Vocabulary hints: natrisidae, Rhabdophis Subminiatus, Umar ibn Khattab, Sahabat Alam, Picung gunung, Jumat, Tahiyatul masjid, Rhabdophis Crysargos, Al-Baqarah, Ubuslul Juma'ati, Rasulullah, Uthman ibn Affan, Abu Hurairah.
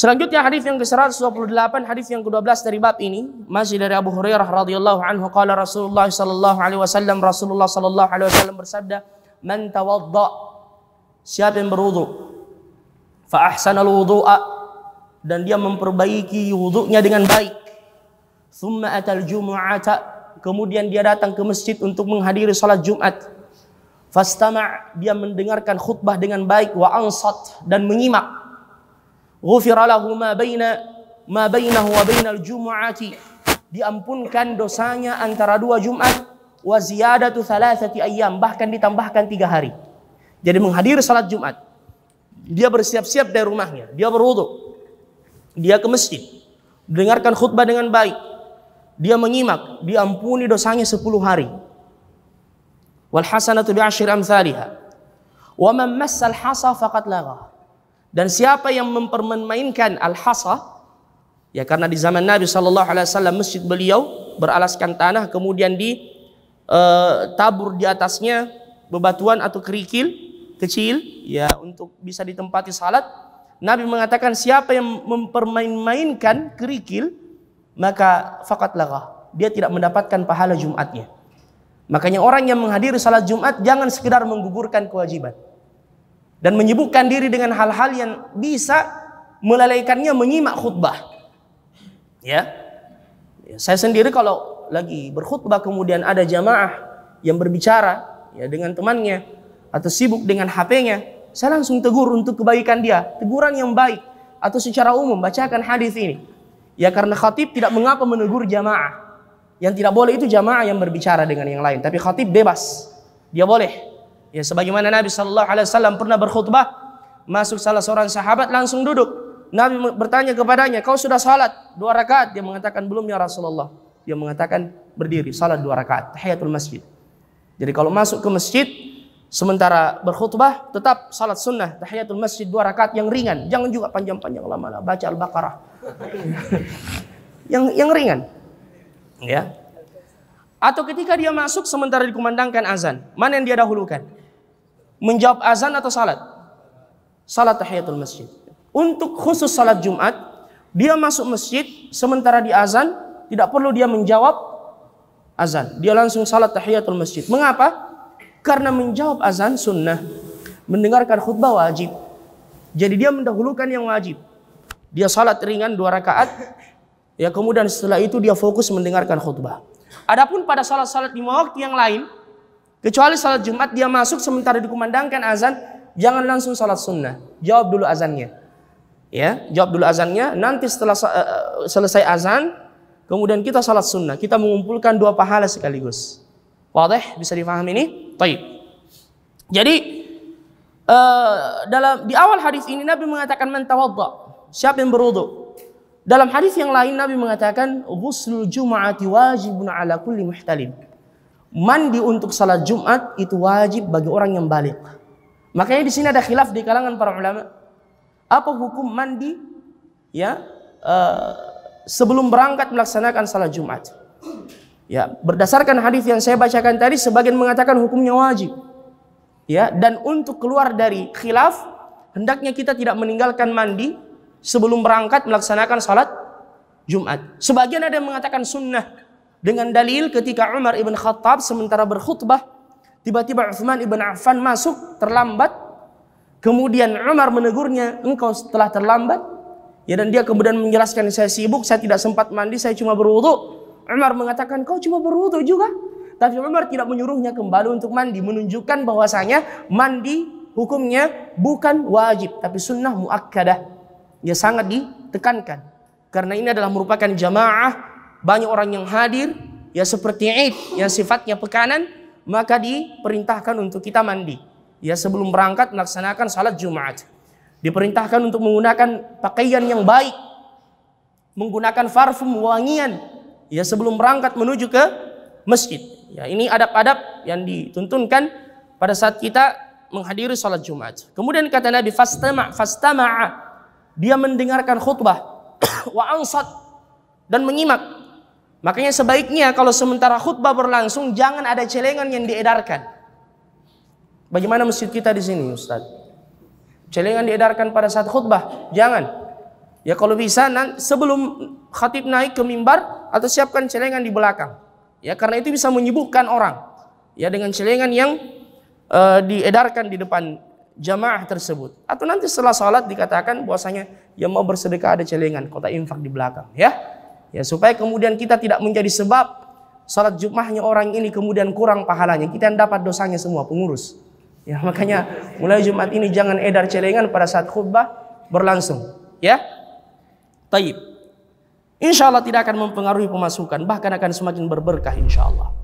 Selanjutnya hadis yang ke-128, hadis yang ke-12 dari bab ini masih dari Abu Hurairah radhiyallahu anhu, qala Rasulullah sallallahu alaihi wasallam, Rasulullah sallallahu alaihi wasallam bersabda, "Man tawadda," siapa yang berwudu, "fa ahsanal wudu'a," dan dia memperbaiki wudunya dengan baik, "tsumma atal jumu'ata," kemudian dia datang ke masjid untuk menghadiri salat Jumat, "fastama'," dia mendengarkan khutbah dengan baik, "wa ansat," dan menyimak, "Ghufira lahu ma bainahu wa bainal jumu'ati," diampunkan dosanya antara dua Jumat, "wa ziyadatu thalathati ayyam," bahkan ditambahkan 3 hari. Jadi menghadiri salat Jumat, dia bersiap-siap dari rumahnya, dia berwudu, dia ke masjid, mendengarkan khutbah dengan baik, dia menyimak, diampuni dosanya 10 hari. "Wal hasanatu bi'ashri amsalha, wa man massa al-hasa faqad lagha," dan siapa yang mempermainkan al-hasa, ya karena di zaman Nabi SAW masjid beliau beralaskan tanah, kemudian ditabur di atasnya bebatuan atau kerikil kecil, ya untuk bisa ditempati salat. Nabi mengatakan siapa yang mempermain-mainkan kerikil, maka faqat lagha, dia tidak mendapatkan pahala Jumatnya. Makanya orang yang menghadiri salat Jumat jangan sekedar menggugurkan kewajiban dan menyibukkan diri dengan hal-hal yang bisa melalaikannya menyimak khutbah. Ya, saya sendiri kalau lagi berkhutbah kemudian ada jamaah yang berbicara ya dengan temannya atau sibuk dengan HP-nya, saya langsung tegur untuk kebaikan dia, teguran yang baik, atau secara umum bacakan hadis ini. Ya karena khatib tidak mengapa menegur jamaah. Yang tidak boleh itu jamaah yang berbicara dengan yang lain, tapi khatib bebas, dia boleh. Ya sebagaimana Nabi SAW pernah berkhutbah, masuk salah seorang sahabat langsung duduk. Nabi bertanya kepadanya, "Kau sudah salat 2 rakaat?" Dia mengatakan, "Belum ya Rasulullah." Dia mengatakan, "Berdiri, salat 2 rakaat, Tahiyatul masjid." Jadi kalau masuk ke masjid sementara berkhutbah, tetap salat sunnah Tahiyatul masjid 2 rakaat yang ringan, jangan juga panjang-panjang lama-lama, baca Al-Baqarah. yang ringan. Ya. Atau ketika dia masuk sementara dikumandangkan azan, mana yang dia dahulukan? Menjawab azan atau salat? Salat Tahiyatul masjid. Untuk khusus salat Jumat, dia masuk masjid sementara di azan, tidak perlu dia menjawab azan, dia langsung salat Tahiyatul masjid. Mengapa? Karena menjawab azan sunnah, mendengarkan khutbah wajib. Jadi dia mendahulukan yang wajib. Dia salat ringan 2 rakaat, ya kemudian setelah itu dia fokus mendengarkan khutbah. Adapun pada salat-salat lima waktu yang lain, kecuali salat Jumat, dia masuk sementara dikumandangkan azan, jangan langsung salat sunnah. Jawab dulu azannya. Ya, jawab dulu azannya, nanti setelah selesai azan, kemudian kita salat sunnah. Kita mengumpulkan 2 pahala sekaligus. Wadih? Bisa difahami ini? Baik. Jadi, di awal hadis ini Nabi mengatakan man tawadda, siapa yang berwudu. Dalam hadis yang lain Nabi mengatakan Ubuslul Juma'ati wajibun ala kulli muhtalim. Mandi untuk salat Jumat itu wajib bagi orang yang baligh. Makanya di sini ada khilaf di kalangan para ulama. Apa hukum mandi ya sebelum berangkat melaksanakan salat Jumat? Ya, berdasarkan hadis yang saya bacakan tadi, sebagian mengatakan hukumnya wajib. Ya, dan untuk keluar dari khilaf, hendaknya kita tidak meninggalkan mandi sebelum berangkat melaksanakan salat Jumat. Sebagian ada yang mengatakan sunnah, dengan dalil ketika Umar ibn Khattab sementara berkhutbah, tiba-tiba Uthman ibn Affan masuk terlambat. Kemudian Umar menegurnya, "Engkau telah terlambat." Ya, dan dia kemudian menjelaskan, "Saya sibuk, saya tidak sempat mandi, saya cuma berwudu." Umar mengatakan, "Kau cuma berwudu juga?" Tapi Umar tidak menyuruhnya kembali untuk mandi, menunjukkan bahwasanya mandi hukumnya bukan wajib, tapi sunnah muakkadah. Ya, sangat ditekankan. Karena ini adalah merupakan jamaah, banyak orang yang hadir, ya seperti Id yang sifatnya pekanan, maka diperintahkan untuk kita mandi. Ya sebelum berangkat melaksanakan salat Jumat, diperintahkan untuk menggunakan pakaian yang baik, menggunakan parfum wangian, ya sebelum berangkat menuju ke masjid. Ya ini adab-adab yang dituntunkan pada saat kita menghadiri salat Jumat. Kemudian kata Nabi, fastama'a, dia mendengarkan khutbah, wa ansat, dan menyimak. Makanya sebaiknya kalau sementara khutbah berlangsung jangan ada celengan yang diedarkan. Bagaimana masjid kita di sini, Ustaz? Celengan diedarkan pada saat khutbah? Jangan. Ya kalau bisa sebelum khatib naik ke mimbar atau siapkan celengan di belakang. Ya karena itu bisa menyibukkan orang. Ya dengan celengan yang diedarkan di depan jamaah tersebut. Atau nanti setelah sholat dikatakan bahwasanya yang mau bersedekah ada celengan, kota infak di belakang. Ya, ya supaya kemudian kita tidak menjadi sebab sholat Jum'ahnya orang ini kemudian kurang pahalanya. Kita yang dapat dosanya semua pengurus. Ya makanya mulai Jumat ini jangan edar celengan pada saat khutbah berlangsung. Ya. Taib, insya Allah tidak akan mempengaruhi pemasukan, bahkan akan semakin berberkah insya Allah.